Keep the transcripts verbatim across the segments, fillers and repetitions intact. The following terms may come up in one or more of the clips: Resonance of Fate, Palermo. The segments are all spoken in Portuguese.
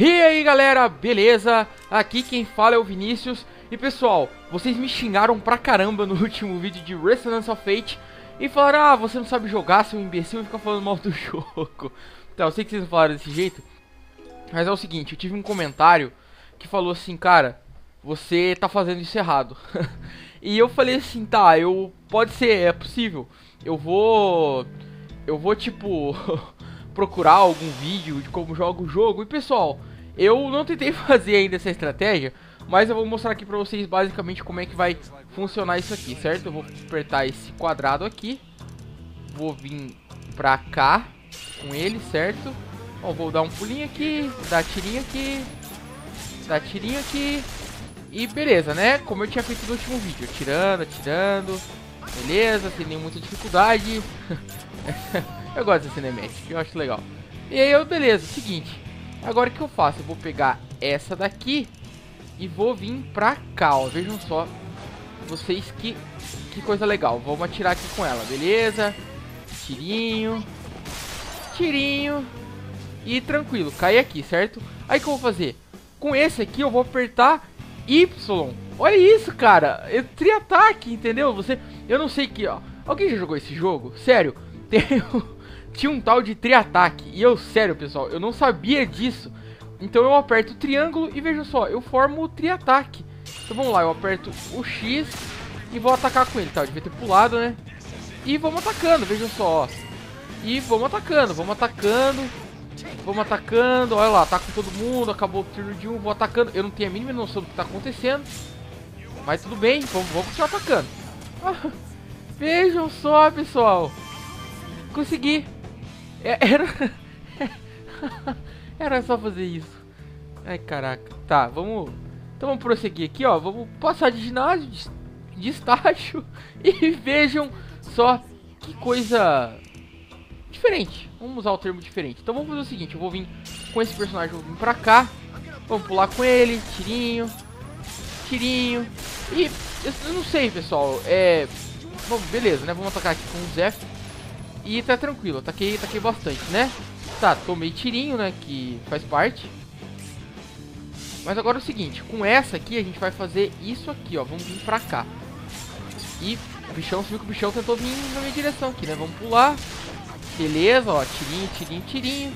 E aí galera, beleza? Aqui quem fala é o Vinícius. E pessoal, vocês me xingaram pra caramba no último vídeo de Resonance of Fate e falaram, ah, você não sabe jogar, seu imbecil, e fica falando mal do jogo. Tá, eu sei que vocês não falaram desse jeito, mas é o seguinte, eu tive um comentário que falou assim, cara, você tá fazendo isso errado. E eu falei assim, tá, eu... pode ser, é possível. Eu vou... eu vou tipo... procurar algum vídeo de como joga o jogo. E pessoal, eu não tentei fazer ainda essa estratégia, mas eu vou mostrar aqui pra vocês basicamente como é que vai funcionar isso aqui, certo? Eu vou apertar esse quadrado aqui, vou vir pra cá com ele, certo? Ó, vou dar um pulinho aqui, dar tirinho aqui, dar tirinho aqui. E beleza, né? Como eu tinha feito no último vídeo, atirando, atirando. Beleza, sem nenhuma dificuldade. Eu gosto desse cinematic, eu acho legal. E aí, eu, beleza, seguinte. Agora o que eu faço? Eu vou pegar essa daqui e vou vir pra cá, ó. Vejam só, vocês, que, que coisa legal. Vamos atirar aqui com ela, beleza? Tirinho. Tirinho. E tranquilo, cai aqui, certo? Aí o que eu vou fazer? Com esse aqui eu vou apertar Y. Olha isso, cara. É tri-ataque, entendeu? Você... eu não sei que, ó. Alguém já jogou esse jogo? Sério? Tem... tinha um tal de tri-ataque. E eu, sério, pessoal, eu não sabia disso. Então eu aperto o triângulo e veja só, eu formo o tri-ataque. Então vamos lá, eu aperto o X e vou atacar com ele, tá? Eu devia ter pulado, né? E vamos atacando, veja só, ó. E vamos atacando, vamos atacando. Vamos atacando, olha lá, ataco todo mundo, acabou o turno de um, vou atacando. Eu não tenho a mínima noção do que tá acontecendo, mas tudo bem, vamos, vamos continuar atacando. Ah, vejam só, pessoal. Consegui. Era... era só fazer isso. Ai, caraca. Tá, vamos... então vamos prosseguir aqui, ó. Vamos passar de ginásio, de estágio. E vejam só que coisa... diferente. Vamos usar o termo diferente. Então vamos fazer o seguinte. Eu vou vir com esse personagem, eu vou vir pra cá. Vamos pular com ele. Tirinho. Tirinho. E... eu não sei, pessoal. É... bom, beleza, né? Vamos atacar aqui com o Zé. E tá tranquilo, ataquei, ataquei bastante, né? Tá, tomei tirinho, né? Que faz parte. Mas agora é o seguinte, com essa aqui a gente vai fazer isso aqui, ó. Vamos vir pra cá. E o bichão, você viu que o bichão tentou vir na minha direção aqui, né? Vamos pular. Beleza, ó. Tirinho, tirinho, tirinho.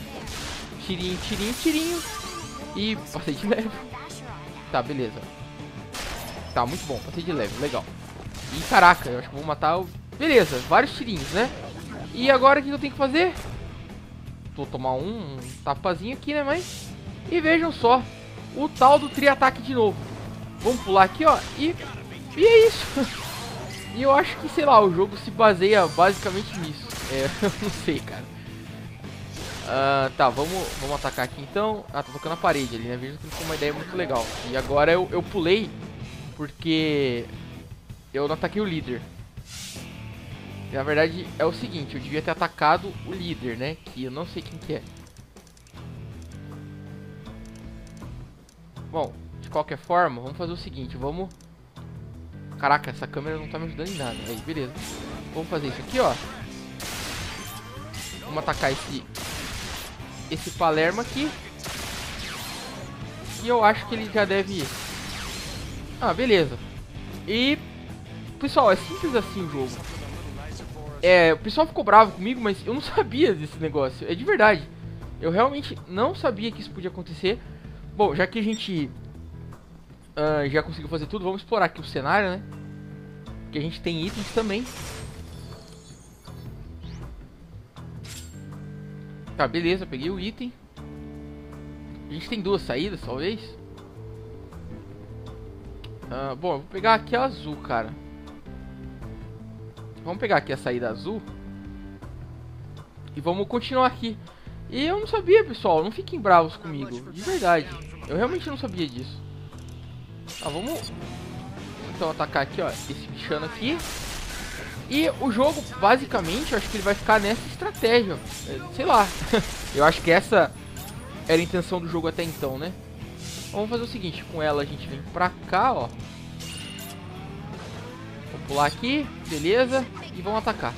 Tirinho, tirinho, tirinho. E passei de leve. Tá, beleza. Tá, muito bom. Passei de leve, legal. E caraca, eu acho que vou matar o... beleza, vários tirinhos, né? E agora o que eu tenho que fazer? Vou tomar um, um tapazinho aqui, né, mas... e vejam só, o tal do tri-ataque de novo. Vamos pular aqui, ó, e... e é isso. E eu acho que, sei lá, o jogo se baseia basicamente nisso. É, eu não sei, cara. Ah, tá, vamos, vamos atacar aqui então. Ah, tô tocando a parede ali, né, vejam que ficou uma ideia muito legal. E agora eu, eu pulei, porque... eu não ataquei o líder. Na verdade, é o seguinte, eu devia ter atacado o líder, né? Que eu não sei quem que é. Bom, de qualquer forma, vamos fazer o seguinte, vamos... caraca, essa câmera não tá me ajudando em nada. Aí, beleza. Vamos fazer isso aqui, ó. Vamos atacar esse... esse Palermo aqui. E eu acho que ele já deve ir. Ah, beleza. E... pessoal, é simples assim o jogo. É, o pessoal ficou bravo comigo, mas eu não sabia desse negócio, é de verdade. Eu realmente não sabia que isso podia acontecer. Bom, já que a gente uh, já conseguiu fazer tudo, vamos explorar aqui o cenário, né? Porque a gente tem itens também. Tá, beleza, peguei o item. A gente tem duas saídas, talvez. Uh, bom, eu vou pegar aqui a azul, cara. Vamos pegar aqui a saída azul. E vamos continuar aqui. E eu não sabia, pessoal. Não fiquem bravos comigo. De verdade. Eu realmente não sabia disso. Tá, vamos... então atacar aqui, ó. Esse bichano aqui. E o jogo, basicamente, eu acho que ele vai ficar nessa estratégia. Sei lá. Eu acho que essa era a intenção do jogo até então, né? Vamos fazer o seguinte. Com ela a gente vem pra cá, ó. Pular aqui, beleza, e vamos atacar.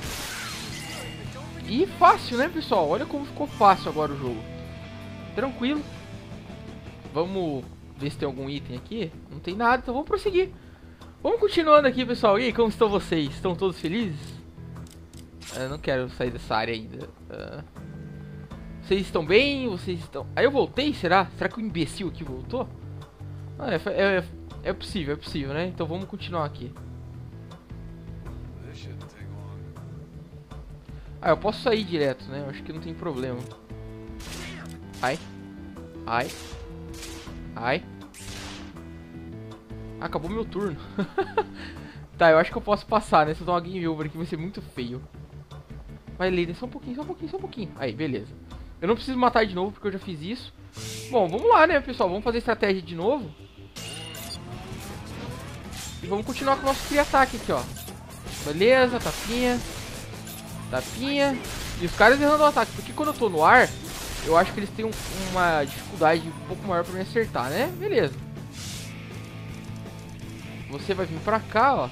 E fácil, né, pessoal? Olha como ficou fácil agora o jogo. Tranquilo. Vamos ver se tem algum item aqui. Não tem nada, então vamos prosseguir. Vamos continuando aqui, pessoal. E aí, como estão vocês? Estão todos felizes? Eu não quero sair dessa área ainda. Uh... Vocês estão bem? Vocês estão... Aí eu voltei, será? Será que o imbecil aqui voltou? Ah, é, é, é possível, é possível, né? Então vamos continuar aqui. Ah, eu posso sair direto, né? Eu acho que não tem problema. Ai. Ai. Ai. Ah, acabou meu turno. Tá, eu acho que eu posso passar, né? Se eu dar uma game over aqui vai ser muito feio. Vai, Lady, só um pouquinho, só um pouquinho, só um pouquinho. Aí, beleza. Eu não preciso matar de novo porque eu já fiz isso. Bom, vamos lá, né, pessoal? Vamos fazer estratégia de novo. E vamos continuar com o nosso free ataque aqui, ó. Beleza, tapinha. Tapinha. E os caras errando o ataque, porque quando eu tô no ar, eu acho que eles têm um, uma dificuldade um pouco maior pra me acertar, né? Beleza. Você vai vir pra cá, ó.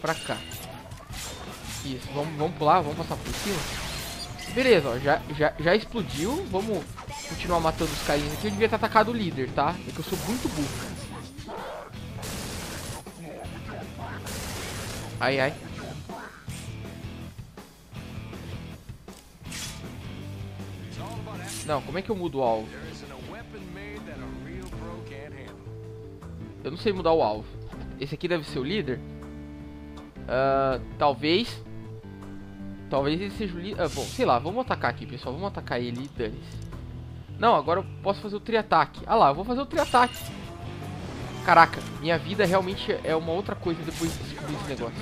Pra cá. Isso, vamos, vamos pular, vamos passar por cima. Beleza, ó, já, já, já explodiu. Vamos continuar matando os carinhas aqui. Eu devia ter atacado o líder, tá? É que eu sou muito burro. Ai, ai. Não, como é que eu mudo o alvo? Eu não sei mudar o alvo. Esse aqui deve ser o líder? Uh, talvez. Talvez ele seja o líder. Ah, bom, sei lá, vamos atacar aqui, pessoal. Vamos atacar ele e dane-se. Não, agora eu posso fazer o tri-ataque. Ah lá, eu vou fazer o tri-ataque. Caraca, minha vida realmente é uma outra coisa depois de descobrir esse negócio.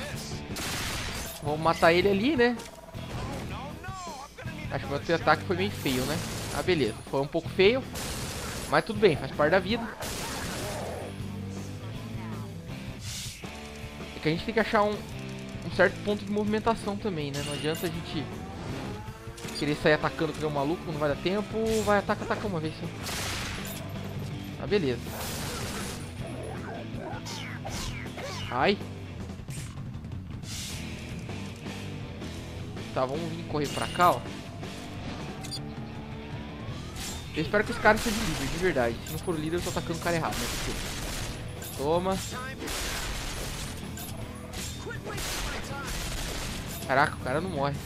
Vamos matar ele ali, né? Acho que o meu tri-ataque foi meio feio, né? Ah, beleza. Foi um pouco feio. Mas tudo bem, faz parte da vida. É que a gente tem que achar um, um certo ponto de movimentação também, né? Não adianta a gente querer sair atacando que nem um maluco, não vai dar tempo. Vai, ataca, ataca uma vez só. Ah, beleza. Ai. Tá, vamos vir correr pra cá, ó. Eu espero que os caras sejam líderes, de verdade. Se não for o líder, eu tô atacando o cara errado, né? Porque... Toma. Caraca, o cara não morre.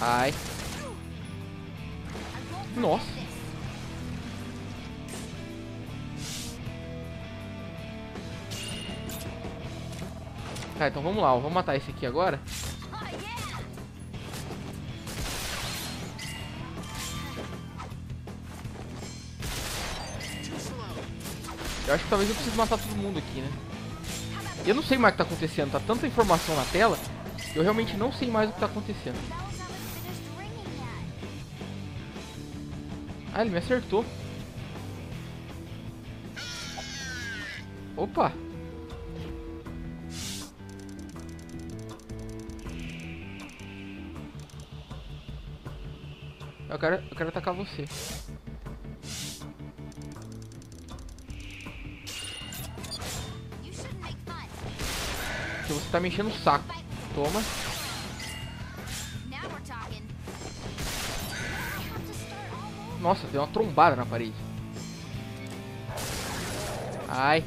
Ai. Nossa. Tá, então vamos lá, ó. Vamos matar esse aqui agora. Eu acho que talvez eu precise matar todo mundo aqui, né? Eu não sei mais o que tá acontecendo, tá tanta informação na tela, eu realmente não sei mais o que tá acontecendo. Ah, ele me acertou. Opa! Eu quero, eu quero atacar você. Você tá me enchendo o saco. Toma. Nossa, deu uma trombada na parede. Ai.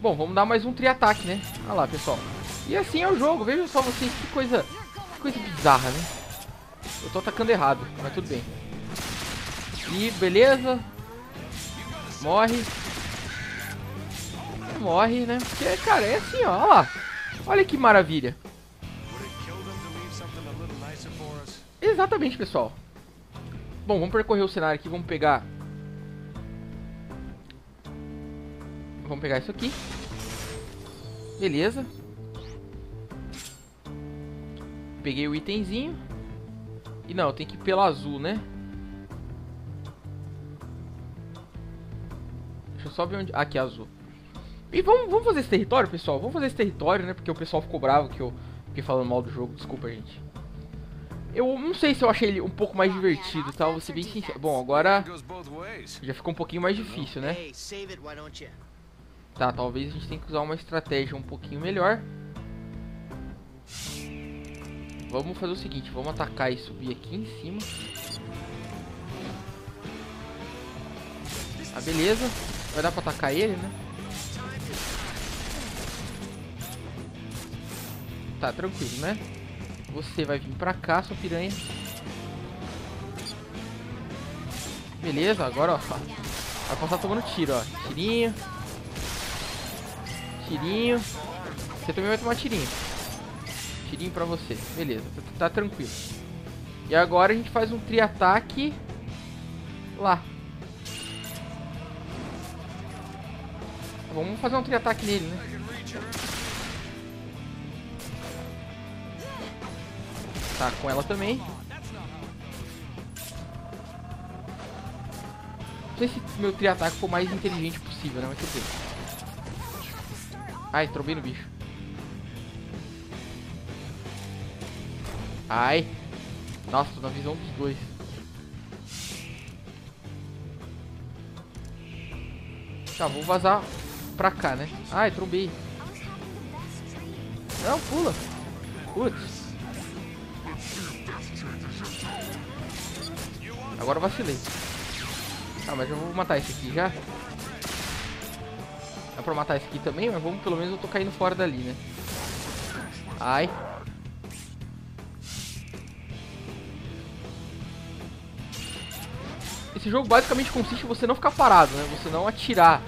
Bom, vamos dar mais um tri-ataque, né? Olha lá, pessoal. E assim é o jogo. Vejam só vocês que coisa, que coisa bizarra, né? Eu tô atacando errado, mas tudo bem. E beleza. Morre. Morre, né? Porque, cara, é assim, ó. Olha lá. Olha que maravilha. Exatamente, pessoal. Bom, vamos percorrer o cenário aqui. Vamos pegar... Vamos pegar isso aqui. Beleza. Peguei o itemzinho. E não, eu tenho que ir pela azul, né? Deixa eu só ver onde... Ah, aqui é azul. E vamos, vamos fazer esse território, pessoal? Vamos fazer esse território, né? Porque o pessoal ficou bravo que eu fiquei falando mal do jogo. Desculpa, gente. Eu não sei se eu achei ele um pouco mais divertido, tá? Vou ser bem sincero. Bom, agora já ficou um pouquinho mais difícil, né? Tá, talvez a gente tenha que usar uma estratégia um pouquinho melhor. Vamos fazer o seguinte, vamos atacar e subir aqui em cima. Ah, beleza. Vai dar pra atacar ele, né? Tá, tranquilo, né? Você vai vir pra cá, sua piranha. Beleza, agora, ó. Vai começar tomando tiro, ó. Tirinho. Tirinho. Você também vai tomar tirinho. Tirinho pra você. Beleza, tá, tá tranquilo. E agora a gente faz um tri-ataque lá. Vamos fazer um tri-ataque nele, né? Tá, com ela também. Não sei se meu tri-ataque for o mais inteligente possível, né? Mas tudo bem. Ai, trombei no bicho. Ai. Nossa, tô na visão dos dois. Tá, vou vazar pra cá, né? Ai, trombei. Não, pula. Putz. Agora vacilei. Ah, mas eu vou matar esse aqui já. Dá pra matar esse aqui também, mas vamos, pelo menos eu tô caindo fora dali, né? Ai. Esse jogo basicamente consiste em você não ficar parado, né? Você não atirar,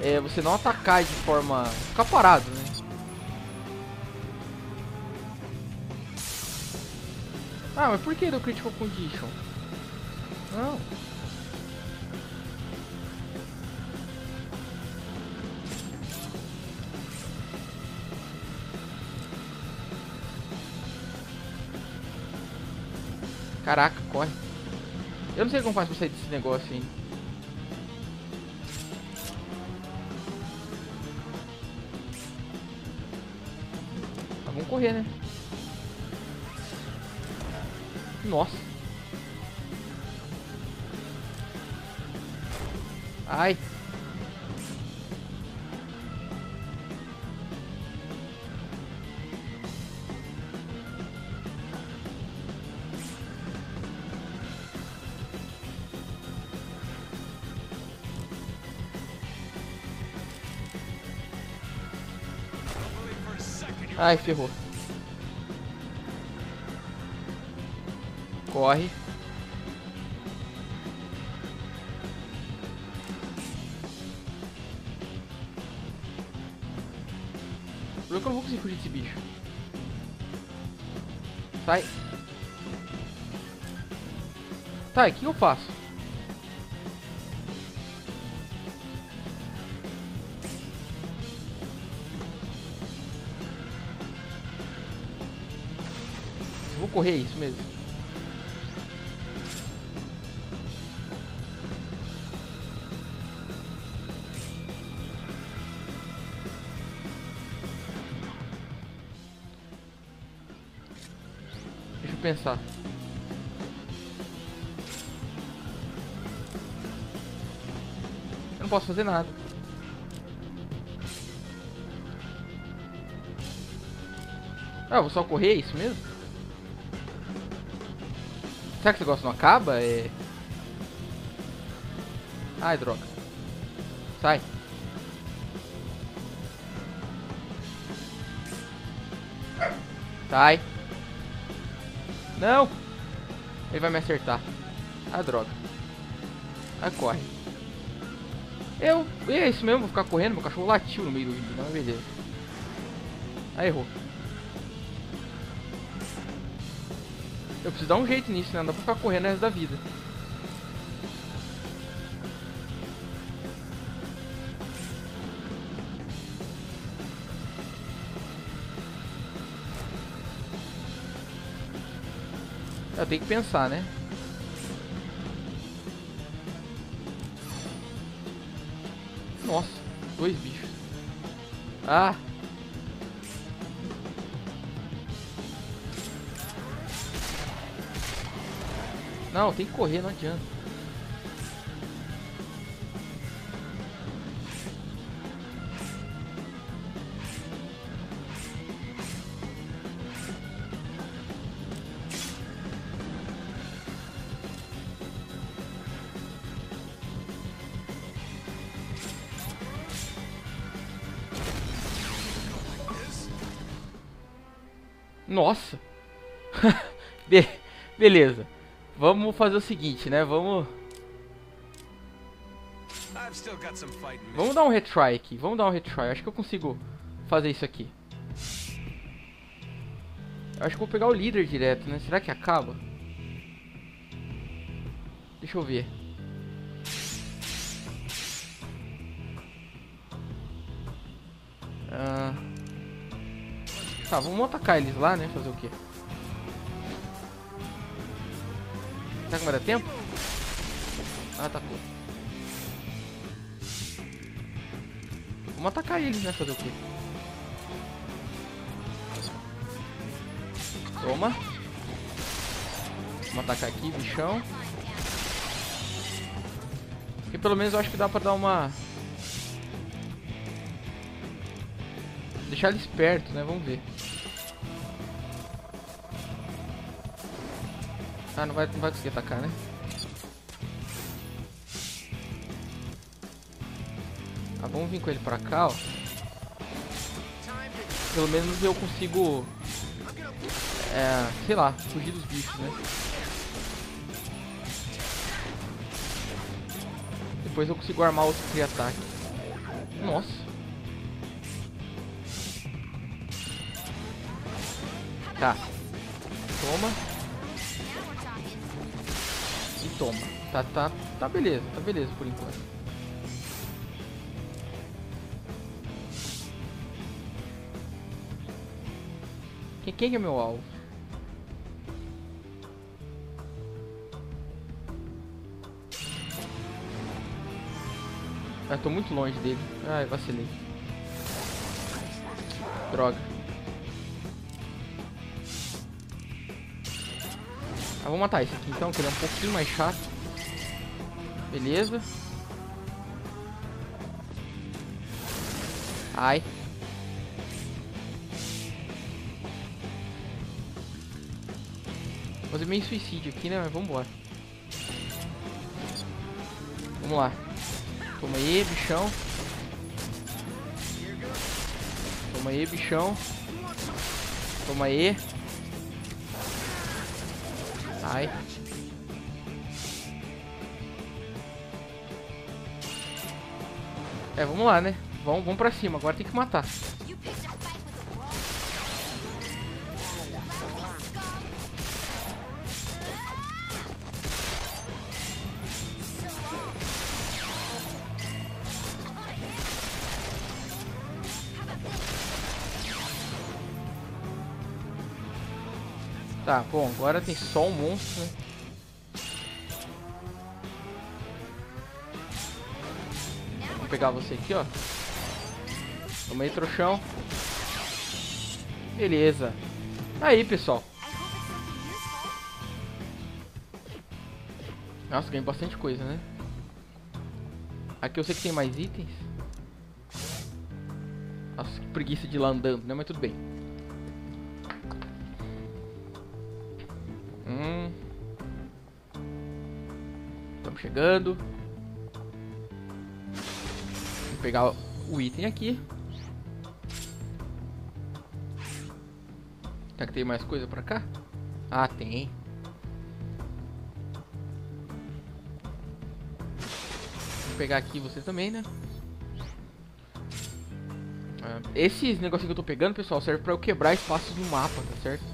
é, você não atacar de forma... Ficar parado, né? Ah, mas por que do Critical Condition? Não... Caraca, corre. Eu não sei como faz pra sair desse negócio ainda. Tá, vamos correr, né? Nossa. Ai. Ai, ferrou. Corre. Por que eu não vou conseguir fugir desse bicho? Sai. Tá, o que eu faço? Correr, é isso mesmo. Deixa eu pensar. Eu não posso fazer nada. Ah, eu vou só correr, é isso mesmo? Será que esse negócio não acaba? É... Ai, droga. Sai. Sai. Não. Ele vai me acertar. Ah, droga. Ah, corre. Eu... É isso mesmo, vou ficar correndo. Meu cachorro latiu no meio do vídeo. Não, beleza. Ah, errou. Eu preciso dar um jeito nisso, né? Não dá pra ficar correndo o resto da vida. Eu tenho que pensar, né? Nossa, dois bichos. Ah! Não, tem que correr, não adianta. Nossa. Be beleza. Vamos fazer o seguinte, né? Vamos... Vamos dar um retry aqui. Vamos dar um retry. Acho que eu consigo fazer isso aqui. Acho que vou pegar o líder direto, né? Será que acaba? Deixa eu ver. Ah... Tá, vamos atacar eles lá, né? Fazer o quê? Será que vai dar tempo? Ah, atacou. Vamos atacar eles, né? Fazer o quê? Toma. Vamos atacar aqui, bichão. E pelo menos eu acho que dá pra dar uma... Deixar eles perto, né? Vamos ver. Ah, não vai, não vai conseguir atacar, né? Ah, vamos vir com ele pra cá, ó. Pelo menos eu consigo... É, sei lá, fugir dos bichos, né? Depois eu consigo armar outro tri-ataque. Nossa. Tá. Toma. E toma. Tá, tá, tá beleza, tá beleza por enquanto. Quem, quem é meu alvo? Ah, tô muito longe dele. Ai, vacilei. Droga. Ah, vou matar esse aqui então, que ele é um pouquinho mais chato. Beleza. Ai. Vou fazer meio suicídio aqui, né? Mas vambora. Vamos lá. Toma aí, bichão. Toma aí, bichão. Toma aí. Ai. É, vamos lá, né? Vamos, vamos pra cima. Agora tem que matar. Tá, bom, agora tem só um monstro, né? Vou pegar você aqui, ó. Toma aí, trouxão. Beleza. Aí, pessoal. Nossa, ganhei bastante coisa, né? Aqui eu sei que tem mais itens. Nossa, que preguiça de ir lá andando, né? Mas tudo bem. Chegando. Vou pegar o item aqui. Será que tem mais coisa pra cá? Ah, tem. Vou pegar aqui você também, né? Ah, esses negocinhos que eu tô pegando, pessoal, serve pra eu quebrar espaços no mapa, tá certo?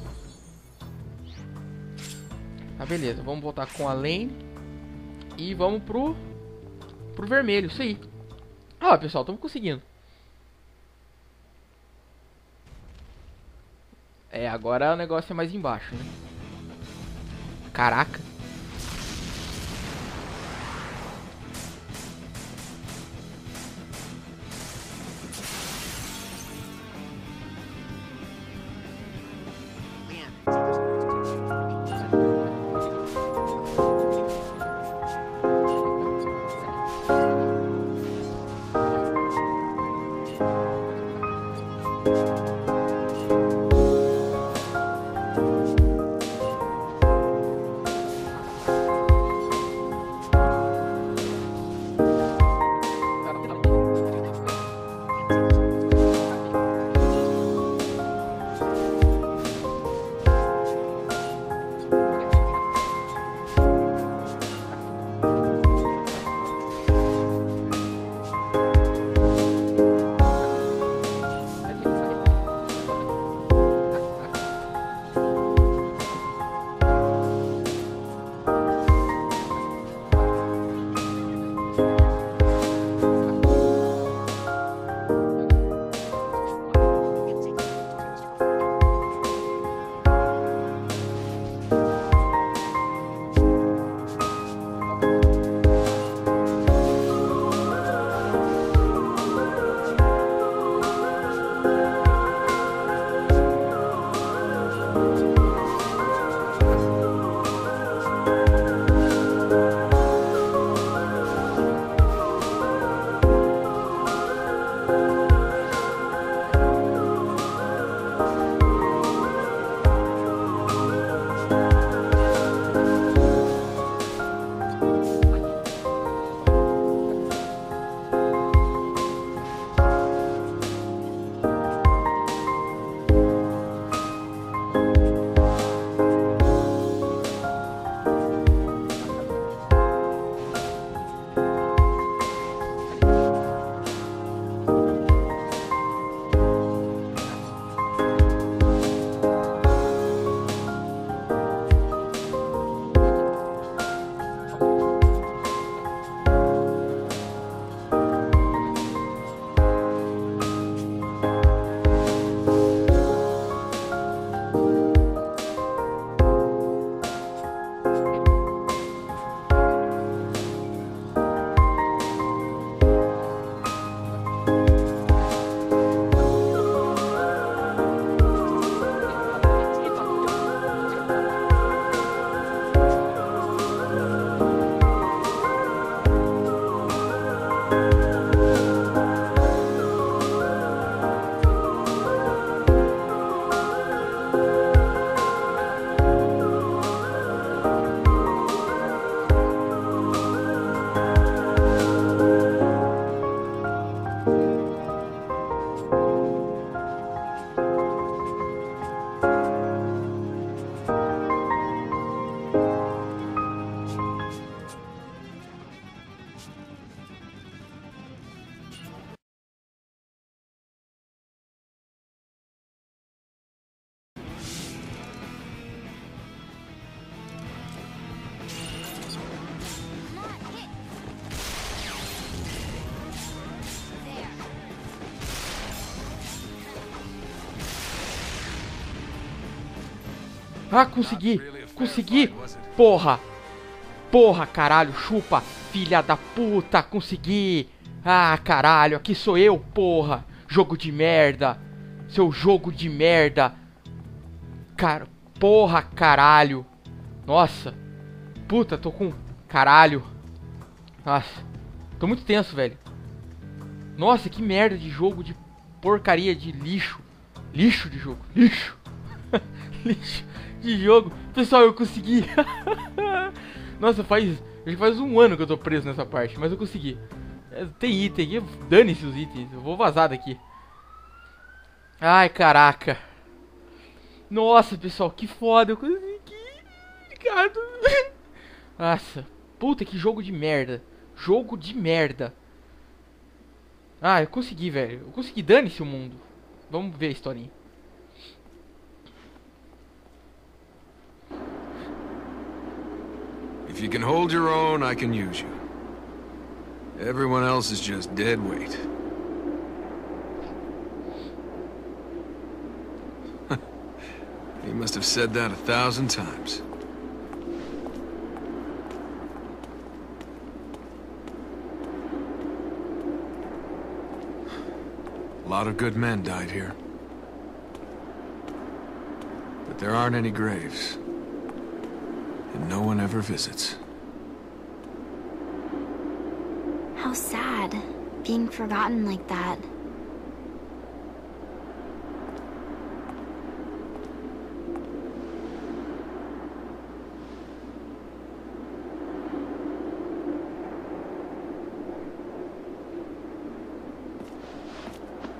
Tá, beleza. Vamos voltar com a lane. E vamos pro, pro vermelho, isso aí. Ah, pessoal, estamos conseguindo. É, agora o negócio é mais embaixo, né? Caraca. Ah, consegui, consegui. Porra, porra, caralho, chupa, filha da puta, consegui. Ah, caralho, aqui sou eu, porra. Jogo de merda. Seu jogo de merda. Car... Porra, caralho. Nossa. Puta, tô com... Caralho. Nossa. Tô muito tenso, velho. Nossa, que merda de jogo, de porcaria, de lixo. Lixo de jogo. Lixo. Lixo de jogo. Pessoal, eu consegui. Nossa, faz... Acho que faz um ano que eu tô preso nessa parte, mas eu consegui. Tem item aqui, dane-se os itens, eu vou vazar daqui. Ai, caraca. Nossa, pessoal, que foda, eu consegui. Nossa, puta, que jogo de merda. Jogo de merda. Ah, eu consegui, velho. Eu consegui, dane-se o mundo. Vamos ver a historinha. If you can hold your own, I can use you. Everyone else is just dead weight. He must have said that a thousand times. A lot of good men died here. But there aren't any graves. And no one ever visits. How sad, being forgotten like that.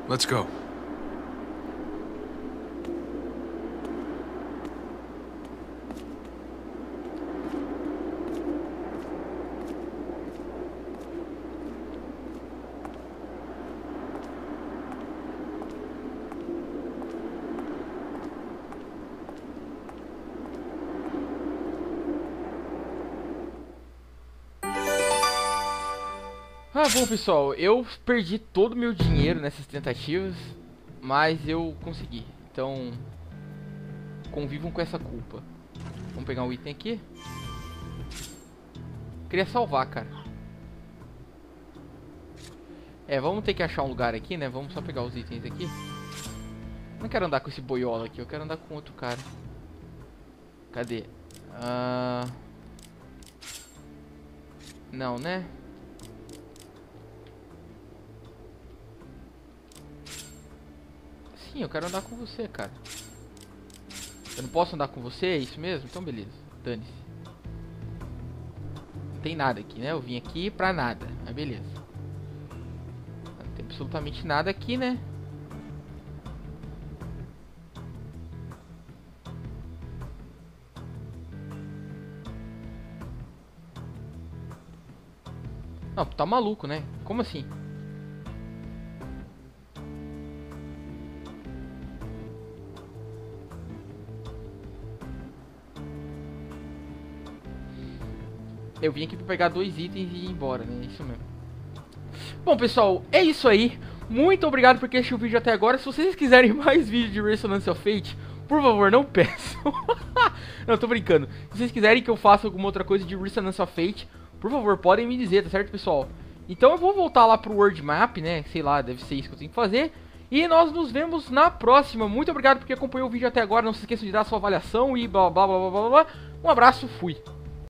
Let's go. Ah, bom, pessoal, eu perdi todo o meu dinheiro nessas tentativas, mas eu consegui, então convivam com essa culpa. Vamos pegar um item aqui. Queria salvar, cara. É, vamos ter que achar um lugar aqui, né? Vamos só pegar os itens aqui. Não quero andar com esse boiola aqui, eu quero andar com outro cara. Cadê? Ah... Não, né? Sim, eu quero andar com você, cara. Eu não posso andar com você, é isso mesmo? Então beleza, dane-se. Não tem nada aqui, né? Eu vim aqui pra nada, mas beleza. Não tem absolutamente nada aqui, né? Não, tá maluco, né? Como assim? Eu vim aqui pra pegar dois itens e ir embora, né? Isso mesmo. Bom, pessoal, é isso aí. Muito obrigado por ter assistido o vídeo até agora. Se vocês quiserem mais vídeos de Resonance of Fate, por favor, não peçam. Não, tô brincando. Se vocês quiserem que eu faça alguma outra coisa de Resonance of Fate, por favor, podem me dizer, tá certo, pessoal? Então eu vou voltar lá pro World Map, né? Sei lá, deve ser isso que eu tenho que fazer. E nós nos vemos na próxima. Muito obrigado por ter acompanhado o vídeo até agora. Não se esqueçam de dar a sua avaliação e blá blá blá blá blá. Um abraço, fui.